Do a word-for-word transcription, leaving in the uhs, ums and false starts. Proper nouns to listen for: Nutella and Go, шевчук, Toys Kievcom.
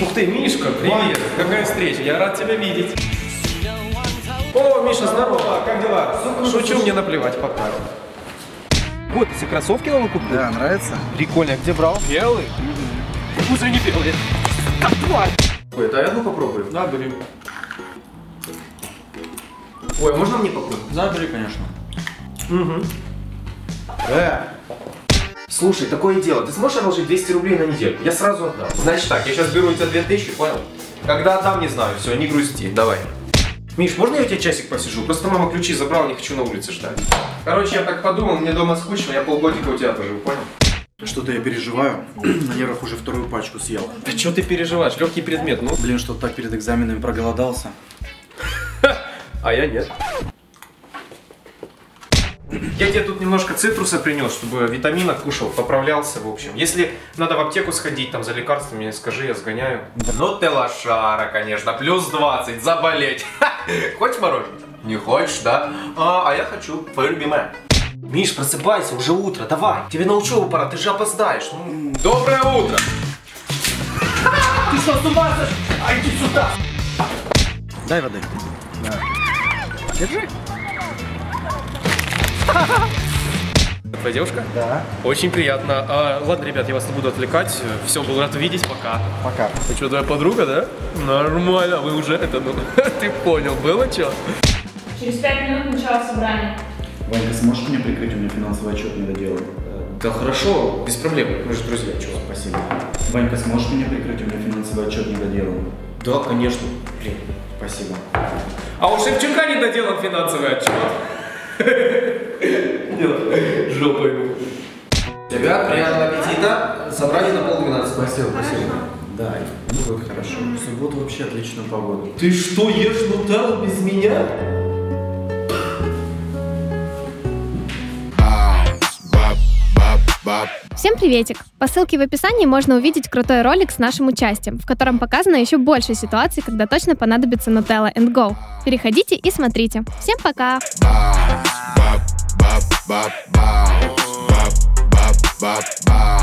Ух ты, Мишка, привет! Какая встреча, я рад тебя видеть. О, Миша, здорово, как дела? Шучу, мне наплевать пока. Вот, эти кроссовки новые купил? Да, нравится. Прикольно, где брал? Белый? Уже не белый. Как тварь! Ой, да, я ну попробую. Да, бери. Ой, можно мне попробовать? Да, бери, конечно. Угу. Э. Слушай, такое дело, ты сможешь одолжить двести рублей на неделю? Я сразу отдам. Значит так, я сейчас беру у тебя две тысячи, понял? Когда отдам, не знаю, все, не грусти, давай. Миш, можно я у тебя часик посижу? Просто мама ключи забрала, не хочу на улице ждать. Короче, я так подумал, мне дома скучно, я полгодика у тебя поживу, понял? Что-то я переживаю, на нервах уже вторую пачку съел. Да что ты переживаешь, легкий предмет, ну? Блин, что-то так перед экзаменами проголодался. А я нет. Я тебе тут немножко цитруса принес, чтобы витамина кушал, поправлялся, в общем. Если надо в аптеку сходить, там, за лекарствами, скажи, я сгоняю. Ну ты лошара, конечно, плюс двадцать, заболеть. Хочешь мороженое? Не хочешь, да? А, а я хочу, твоя любимая. Миш, просыпайся, уже утро, давай. Тебе на учебу пора, ты же опоздаешь. Доброе утро. Ты что, с ума сошел? А иди сюда. Дай воды. Держи. Твоя девушка? Да. Очень приятно. А, ладно, ребят, я вас не буду отвлекать. Все, был рад видеть. Пока. Пока. Ты что, твоя подруга, да? Нормально, вы уже это, ну, ты понял, было что? Через пять минут начало собрания. Ванька, сможешь меня прикрыть? У меня финансовый отчет не доделан. Да хорошо, без проблем. Мы же друзья, чего? Спасибо. Ванька, сможешь меня прикрыть? У меня финансовый отчет не доделан. Да, конечно. Блин, спасибо. А у Шевчука не доделан финансовый отчет. Нет, жопа ему. Ребят, приятного аппетита. Собрание на полдвенадцать. Спасибо, спасибо. Да, ну как хорошо. В субботу вообще отличная погода. Ты что, ешь нутеллу без меня? Всем приветик! По ссылке в описании можно увидеть крутой ролик с нашим участием, в котором показано еще больше ситуаций, когда точно понадобится Nutella and Go. Переходите и смотрите. Всем пока! Bop, bop, bop, bop, bop, bop, bop, bop, bop.